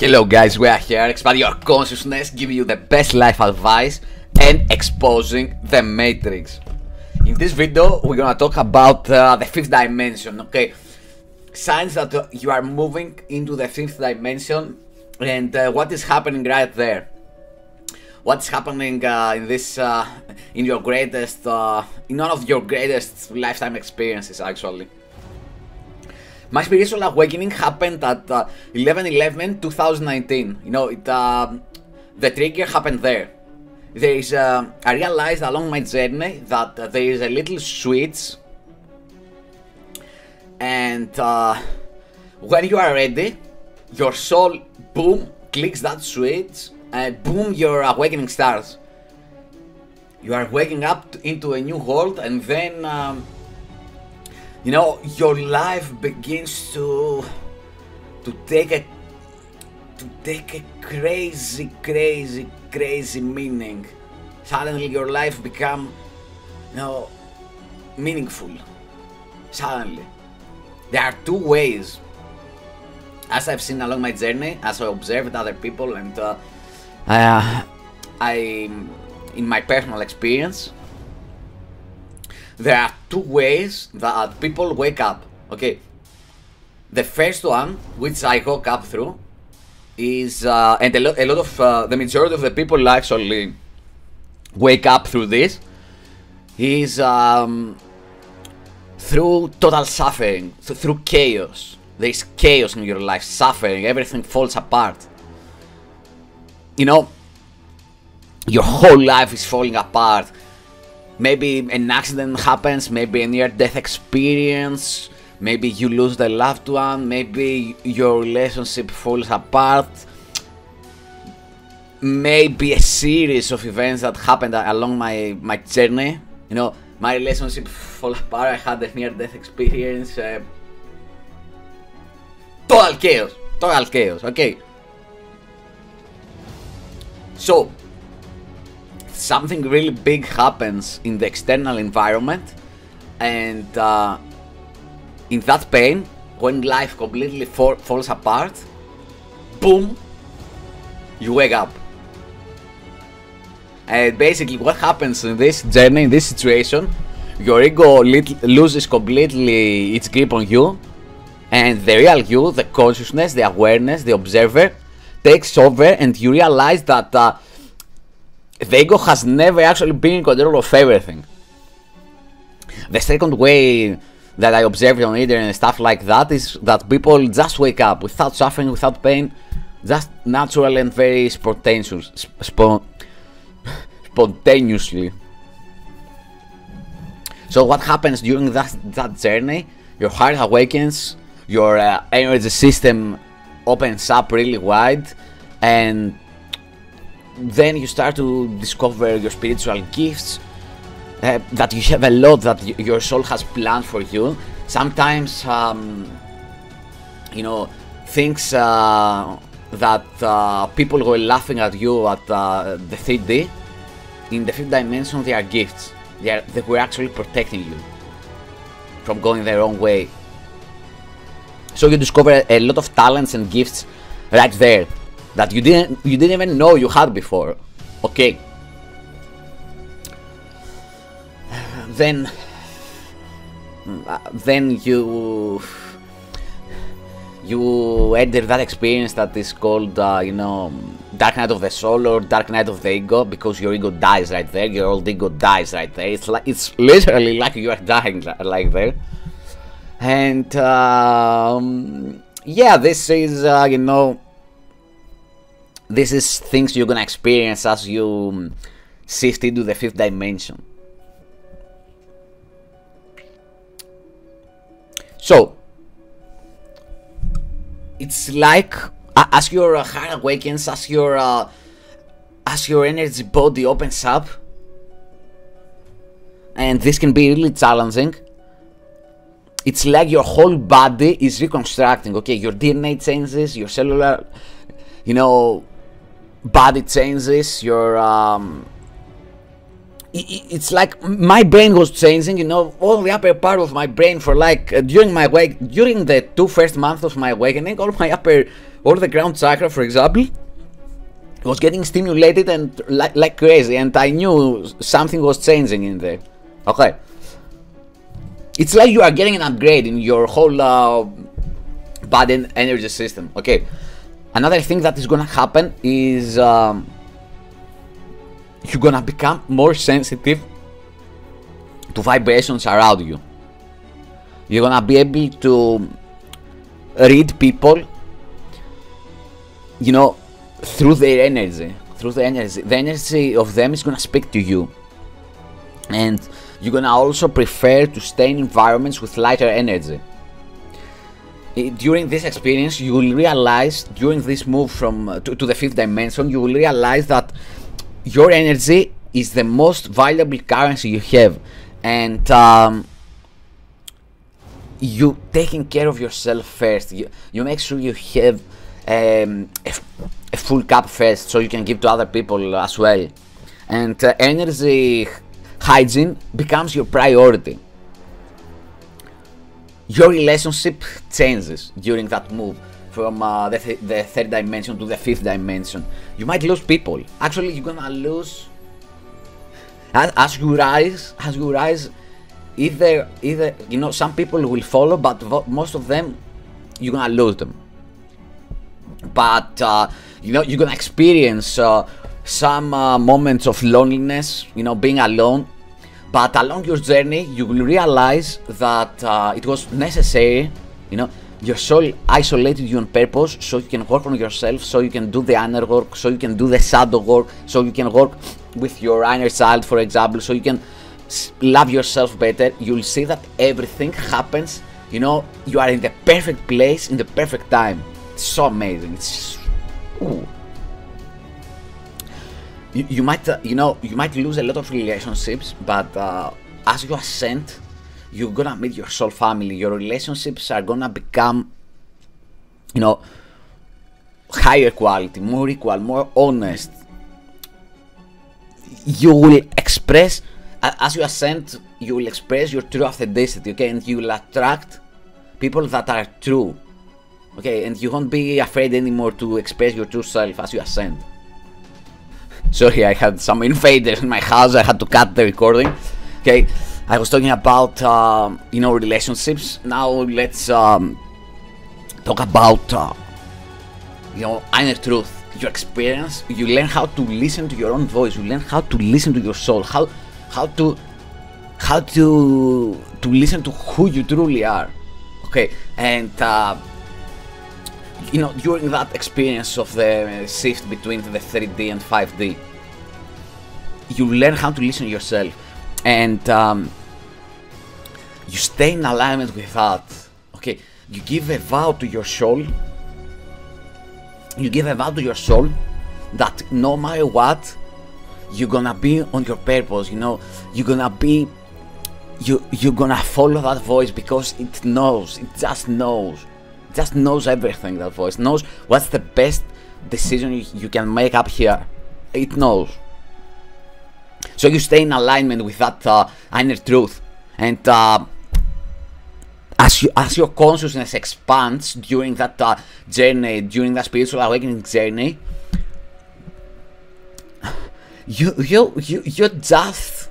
Hello guys, we are here, expand your consciousness, giving you the best life advice and exposing the matrix. In this video, we're gonna talk about the fifth dimension, okay? Signs that you are moving into the fifth dimension and what is happening right there. What's happening in one of your greatest lifetime experiences, actually. My spiritual awakening happened at 11/11/2019. You know, the trigger happened there. There is, I realized along my journey that there is a little switch, and when you are ready, your soul boom clicks that switch, and boom, your awakening starts. You are waking up into a new world, and then. You know, your life begins to take a crazy meaning. Suddenly your life become, you know, meaningful. Suddenly. There are two ways. As I've seen along my journey, as I observed other people and in my personal experience, there are two ways that people wake up, okay? The first one, which I woke up through, is, and a lot of, the majority of the people actually wake up through this, is through total suffering, through chaos. There is chaos in your life, suffering, everything falls apart. You know, your whole life is falling apart. Maybe an accident happens, maybe a near-death experience, maybe you lose the loved one, maybe your relationship falls apart, maybe a series of events that happened along my journey. You know, my relationship falls apart, I had a near-death experience, total chaos, okay. So, something really big happens in the external environment, and in that pain, when life completely falls apart, boom, you wake up. And basically what happens in this journey, in this situation, your ego loses completely its grip on you, and the real you, the consciousness, the awareness, the observer, takes over, and you realize that the ego has never actually been in control of everything. The second way that I observed on Twitter and stuff like that is that people just wake up without suffering, without pain, just natural and very spontaneously. So what happens during that journey? Your heart awakens, your energy system opens up really wide, and then you start to discover your spiritual gifts, that you have a lot that your soul has planned for you. Sometimes, you know, things that people were laughing at you at the 3D, in the fifth dimension they are gifts. They were actually protecting you from going their own way. So you discover a lot of talents and gifts right there that you didn't even know you had before, okay? Then you enter that experience that is called, you know, Dark Night of the Soul or Dark Night of the Ego, because your ego dies right there, your old ego dies right there. It's literally like you are dying like there, and yeah, this is, you know. This is things you're gonna experience as you shift into the fifth dimension. So, it's like as your heart awakens, as your energy body opens up, and this can be really challenging. It's like your whole body is reconstructing. Okay, your DNA changes, your cellular, you know, body changes, it's like my brain was changing, you know, all the upper part of my brain for like during the 2 first months of my awakening, all the ground chakra, for example, was getting stimulated and like crazy, and I knew something was changing in there. Okay, it's like you are getting an upgrade in your whole body energy system. Okay, another thing that is gonna happen is you're gonna become more sensitive to vibrations around you. You're gonna be able to read people, you know, through their energy, the energy of them is gonna speak to you, and you're gonna also prefer to stay in environments with lighter energy. During this experience, you will realize, during this move from to the 5th dimension, you will realize that your energy is the most valuable currency you have, and you taking care of yourself first. You make sure you have a full cup first, so you can give to other people as well, and energy hygiene becomes your priority. Your relationship changes during that move from the 3rd dimension to the 5th dimension. You might lose people. Actually, you're gonna lose as you rise. Either you know, some people will follow, but most of them, you're gonna lose them. But you know, you're gonna experience some moments of loneliness, you know, being alone. But along your journey, you will realize that it was necessary, you know. Your soul isolated you on purpose, so you can work on yourself, so you can do the inner work, so you can do the shadow work, so you can work with your inner child, for example, so you can love yourself better. You'll see that everything happens, you know, you are in the perfect place, in the perfect time. It's so amazing. It's, ooh. You might, you know, you might lose a lot of relationships, but as you ascend, you're gonna meet your soul family. Your relationships are gonna become, you know, higher quality, more equal, more honest. You will express, as you ascend, you will express your true authenticity, okay? And you will attract people that are true, okay? And you won't be afraid anymore to express your true self as you ascend. Sorry, I had some invaders in my house, I had to cut the recording, okay? I was talking about, you know, relationships. Now let's talk about, you know, inner truth, your experience. You learn how to listen to your own voice. You learn how to listen to your soul, how to listen to who you truly are. Okay, and you know, during that experience of the shift between the 3D and 5D, you learn how to listen to yourself. And you stay in alignment with that. Okay, you give a vow to your soul. You give a vow to your soul that no matter what, you're gonna be on your purpose. You know, you're gonna be, you're gonna follow that voice because it knows. It just knows everything. That voice knows what's the best decision you can make up here. It knows. So you stay in alignment with that inner truth, and as your consciousness expands during that journey, during that spiritual awakening journey, you just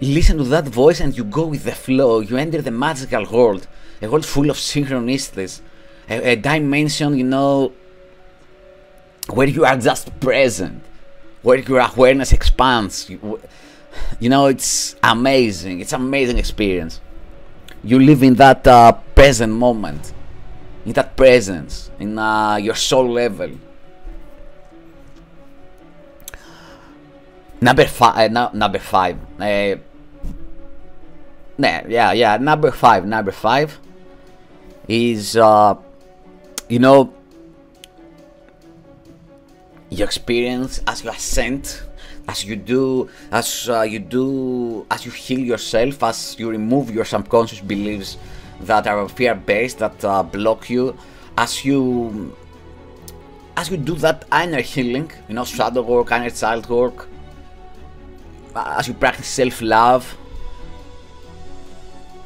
listen to that voice and you go with the flow. You enter the magical world, a world full of synchronicities, a dimension, you know, where you are just present, where your awareness expands. You know, it's amazing. It's an amazing experience. You live in that present moment, in that presence, in your soul level. Number five is, you know, your experience as you ascend, as you heal yourself, as you remove your subconscious beliefs that are fear-based, that block you, as you do that inner healing, you know, shadow work, inner child work, as you practice self-love,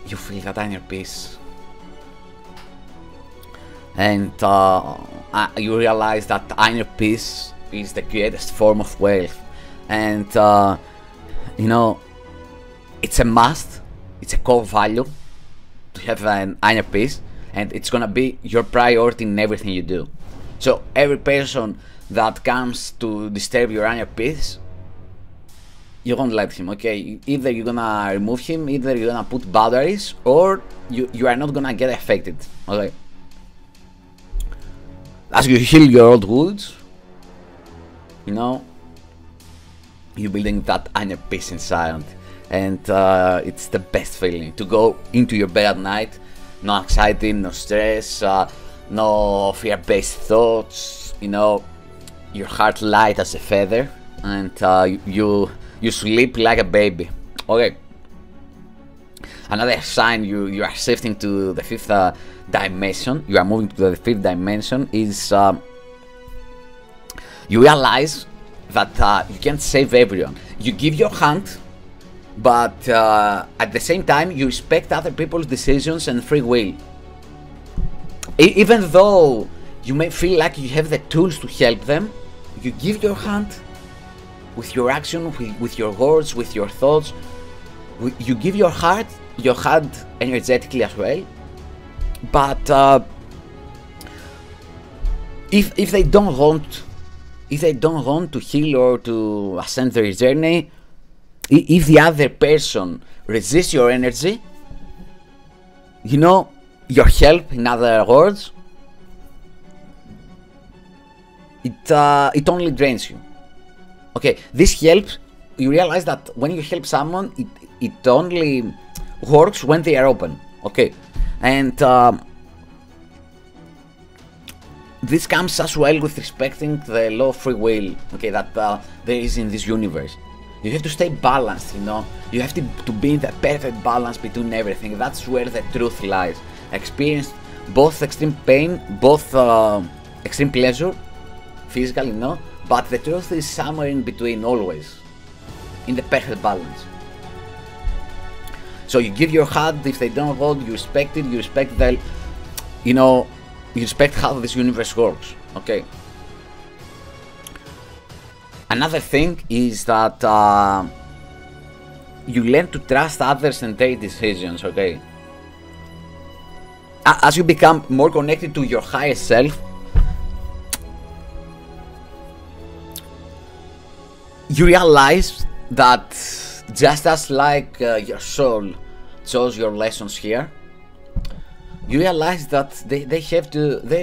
you feel that inner peace. And you realize that inner peace is the greatest form of wealth. And you know, it's a must, it's a core value to have an inner peace, and it's gonna be your priority in everything you do. So every person that comes to disturb your inner peace, you won't let him, okay? Either you're gonna remove him, either you're gonna put boundaries, or you are not gonna get affected, okay? As you heal your old wounds, you know, you're building that inner peace inside, and it's the best feeling to go into your bed at night, no anxiety, no stress, no fear-based thoughts, you know, your heart light as a feather, and you sleep like a baby. Okay. Another sign you are shifting to the fifth dimension, you are moving to the fifth dimension, is you realize that you can't save everyone. You give your hand, but at the same time you respect other people's decisions and free will. Even though you may feel like you have the tools to help them, you give your hand with your action, with your words, with your thoughts. You give your heart energetically as well, but if they don't want to heal or to ascend their journey, if the other person resists your energy, you know, your help, in other words, it only drains you. Okay, this helps. You realize that when you help someone, it only works when they are open, okay? And this comes as well with respecting the law of free will, okay, that there is in this universe. You have to stay balanced, you know? You have to be in the perfect balance between everything. That's where the truth lies. Experience both extreme pain, both extreme pleasure, physically, you know? But the truth is somewhere in between, always. In the perfect balance. So you give your heart. If they don't vote, you respect it. You respect the, you know, you respect how this universe works. Okay. Another thing is that you learn to trust others and their decisions. Okay. As you become more connected to your higher self, you realize that just as like your soul chose your lessons here, you realize that their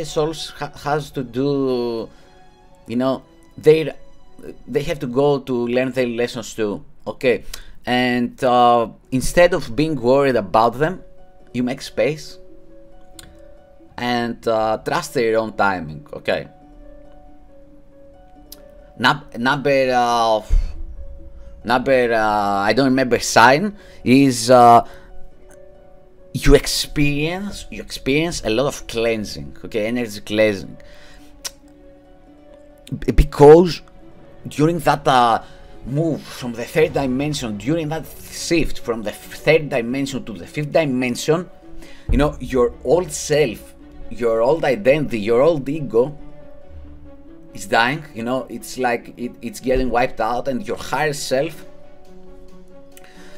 souls has to do, you know, they have to go to learn their lessons too, okay? And instead of being worried about them, you make space and trust their own timing, okay? Number, I don't remember sign, is you experience a lot of cleansing, okay, energy cleansing, because during that move from the third dimension, during that shift from the third dimension to the fifth dimension, you know, your old self, your old identity, your old ego, it's dying, you know, it's like it's getting wiped out, and your higher self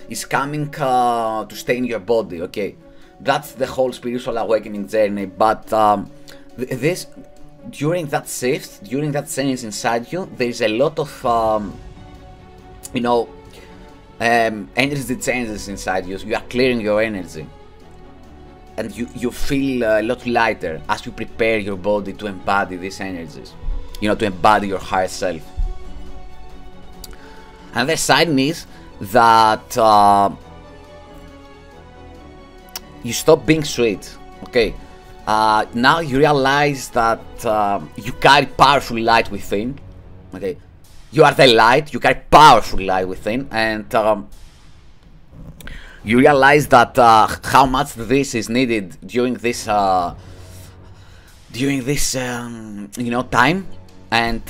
is coming to stay in your body, okay? That's the whole spiritual awakening journey. But during that shift, during that change inside you, there's a lot of, you know, energy changes inside you. You are clearing your energy. And you feel a lot lighter as you prepare your body to embody these energies. You know, to embody your higher self. Another sign is that you stop being sweet, okay? Now you realize that you carry powerful light within, okay? You are the light, you carry powerful light within, and you realize that how much this is needed during this you know, time. And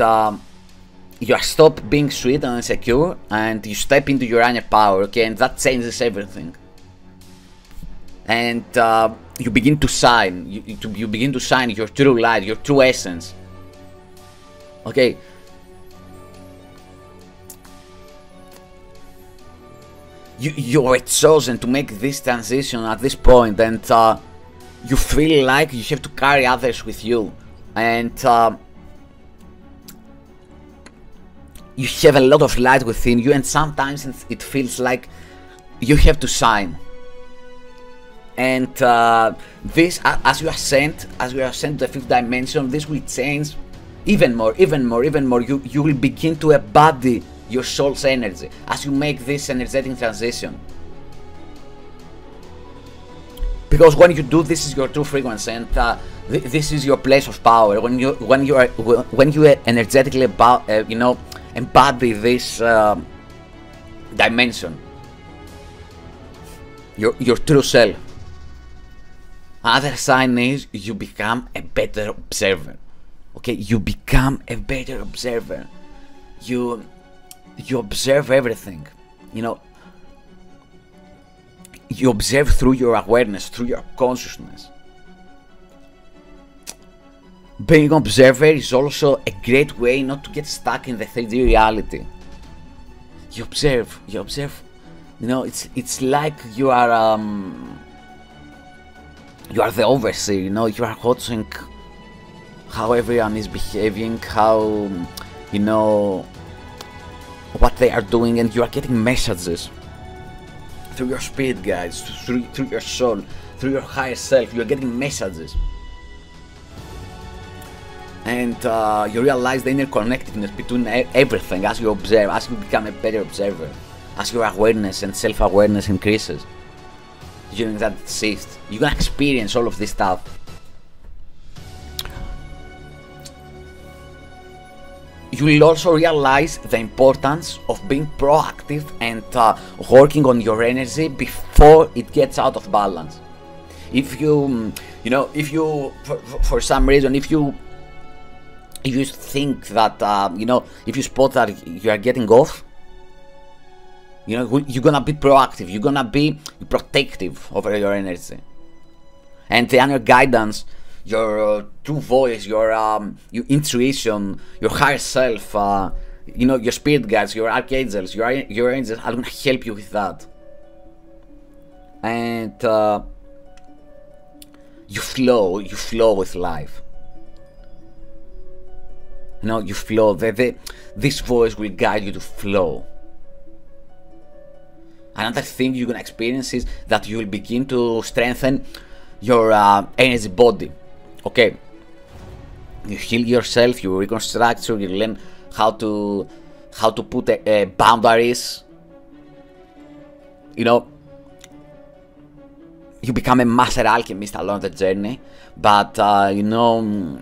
you stop being sweet and insecure, and you step into your inner power, okay, and that changes everything. And you begin to shine, you begin to shine your true light, your true essence. Okay. You are chosen to make this transition at this point, and you feel like you have to carry others with you, and you have a lot of light within you, and sometimes it feels like you have to shine. And this, as you ascend to the fifth dimension, this will change even more, even more, even more. You will begin to embody your soul's energy as you make this energetic transition. Because when you do, this is your true frequency, and this is your place of power. When you energetically, you know, embody this dimension, your true self. Other sign is you become a better observer. Okay, you become a better observer. You observe everything, you know. You observe through your awareness, through your consciousness. Being an observer is also a great way not to get stuck in the 3D reality. You observe. You know, it's like you are the overseer. You know, you are watching how everyone is behaving, how, you know, what they are doing, and you are getting messages through your spirit guides, through your soul, through your higher self. You are getting messages, and you realize the interconnectedness between everything as you observe, as you become a better observer, as your awareness and self-awareness increases. During that shift, you can experience all of this stuff. You will also realize the importance of being proactive and working on your energy before it gets out of balance. If you know, for some reason, if you think that, you know, if you spot that you are getting off, you know, you're gonna be proactive, you're gonna be protective over your energy. And the inner guidance, your true voice, your intuition, your higher self, you know, your spirit guides, your archangels, your angels are gonna help you with that. And you flow with life. You know, you flow. This voice will guide you to flow. Another thing you're gonna experience is that you will begin to strengthen your energy body. Okay, you heal yourself, you reconstruct, you learn how to put boundaries. You know, you become a master alchemist along the journey, but you know,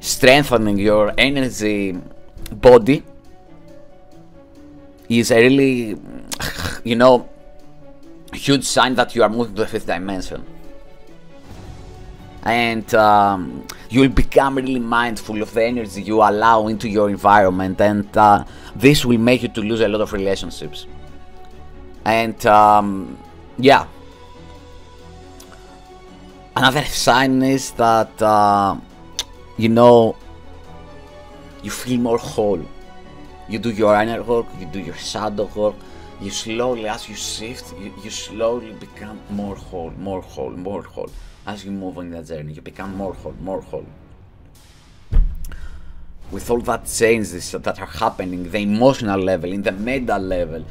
strengthening your energy body is a really, you know, huge sign that you are moving to the fifth dimension. And you will become really mindful of the energy you allow into your environment, and this will make you to lose a lot of relationships. And yeah, another sign is that you know, you feel more whole. You do your inner work, you do your shadow work. You slowly, as you shift, you slowly become more whole, more whole, more whole. As you move on that journey, you become more whole, more whole. With all that changes that are happening, the emotional level, in the mental level,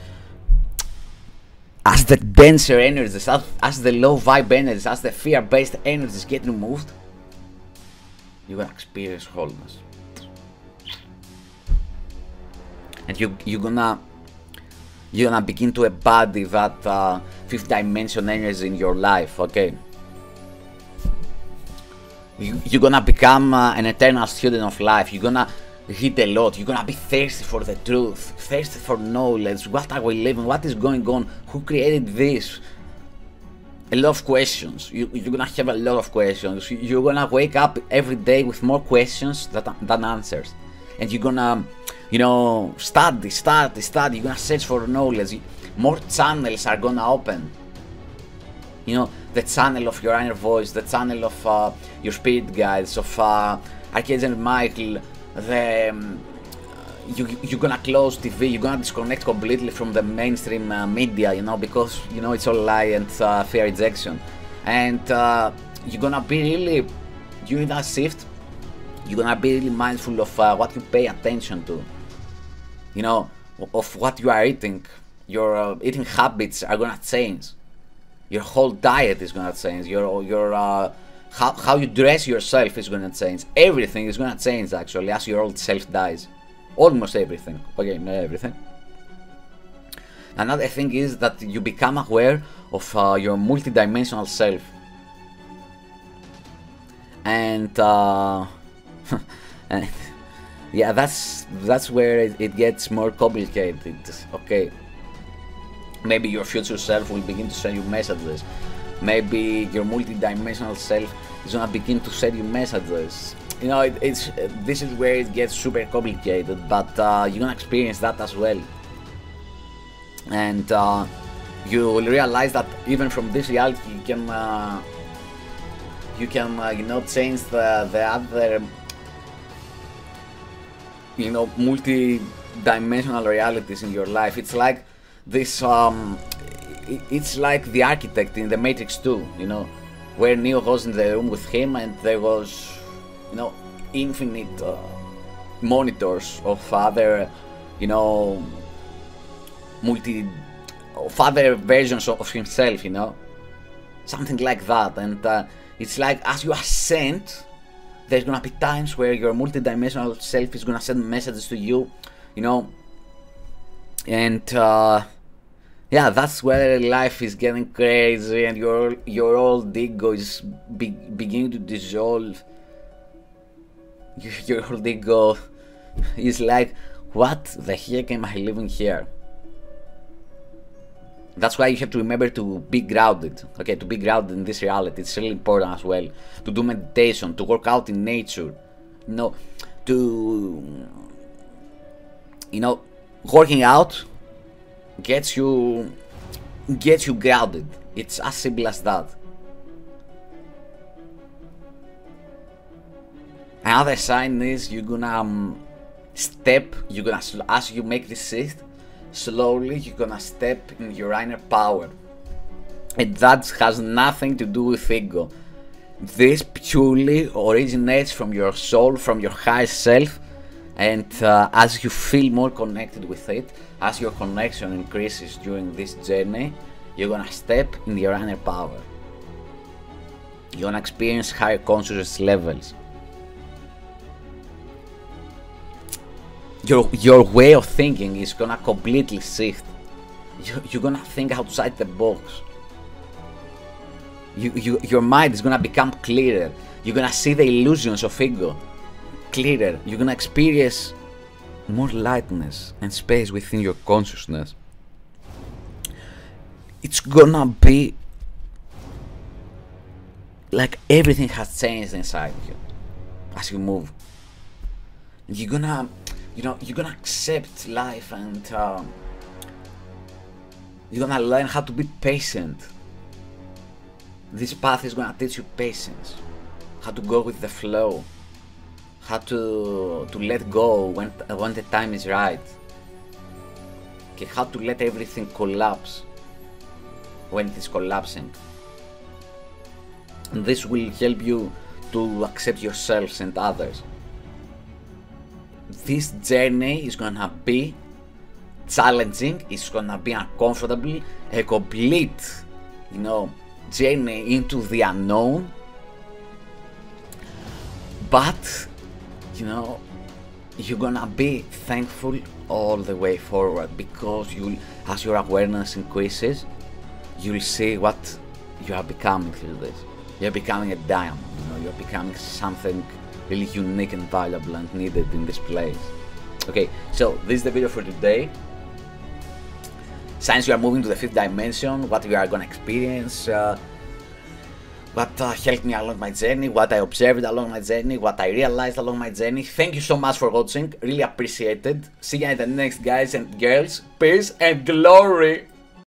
as the denser energies, as the low vibe energies, as the fear-based energies get removed, you will experience wholeness. And you're gonna begin to embody that fifth dimension energy in your life, okay? You're gonna become an eternal student of life. You're gonna read a lot. You're gonna be thirsty for the truth, thirsty for knowledge. What are we living? What is going on? Who created this? A lot of questions. You're gonna have a lot of questions. You're gonna wake up every day with more questions than answers. and you're gonna, you know, study, you're gonna search for knowledge. More channels are gonna open. You know, the channel of your inner voice, the channel of your spirit guides, of Archangel Michael, the... You're gonna close TV, you're gonna disconnect completely from the mainstream media, you know, because, you know, it's all lie and fear rejection. And you're gonna be really, during that shift, you're gonna be really mindful of what you pay attention to, you know, of what you are eating. Your eating habits are gonna change. Your whole diet is gonna change. How you dress yourself is gonna change. Everything is gonna change, actually, as your old self dies. Almost everything. Okay, not everything. Another thing is that you become aware of your multidimensional self. And, and yeah, that's where it gets more complicated. Okay. Maybe your future self will begin to send you messages. Maybe your multidimensional self is gonna begin to send you messages. You know, this is where it gets super complicated, but you're gonna experience that as well. And you will realize that even from this reality, you can you know, change the other, you know, multi-dimensional realities in your life. It's like this. It's like the architect in The Matrix 2. You know, where Neo was in the room with him, and there was, you know, infinite monitors of other, you know, other versions of himself, you know, something like that. And it's like, as you ascend, there's gonna be times where your multidimensional self is gonna send messages to you, you know. And yeah, that's where life is getting crazy, and your old ego is beginning to dissolve. Your whole ego is like, what the heck am I living here? That's why you have to remember to be grounded, okay? To be grounded in this reality, it's really important as well. To do meditation, to work out in nature, you know, to, you know, working out gets you grounded. It's as simple as that. Another sign is you're gonna as you make this shift, slowly you're gonna step in your inner power. And that has nothing to do with ego. This purely originates from your soul, from your higher self. And as you feel more connected with it, as your connection increases during this journey, you're gonna step in your inner power. You're gonna experience higher consciousness levels. Your way of thinking is gonna completely shift. You're gonna think outside the box. Your mind is gonna become clearer. You're gonna see the illusions of ego clearer. You're gonna experience more lightness and space within your consciousness. It's gonna be like everything has changed inside you as you move. You're gonna, you know, you're gonna accept life, and you're gonna learn how to be patient. This path is gonna teach you patience, how to go with the flow, how to let go when the time is right, okay, how to let everything collapse when it is collapsing. And this will help you to accept yourselves and others. This journey is gonna be challenging, it's gonna be uncomfortable, a complete, you know, journey into the unknown. But, you know, you're gonna be thankful all the way forward, because as your awareness increases, you'll see what you are becoming through this. You're becoming a diamond, you know, you're becoming something really unique and valuable and needed in this place. Okay, so this is the video for today. Since you are moving to the 5th dimension, what we are gonna experience, that helped me along my journey, what I observed along my journey, what I realized along my journey. Thank you so much for watching, really appreciated. See you in the next, guys and girls. Peace and glory.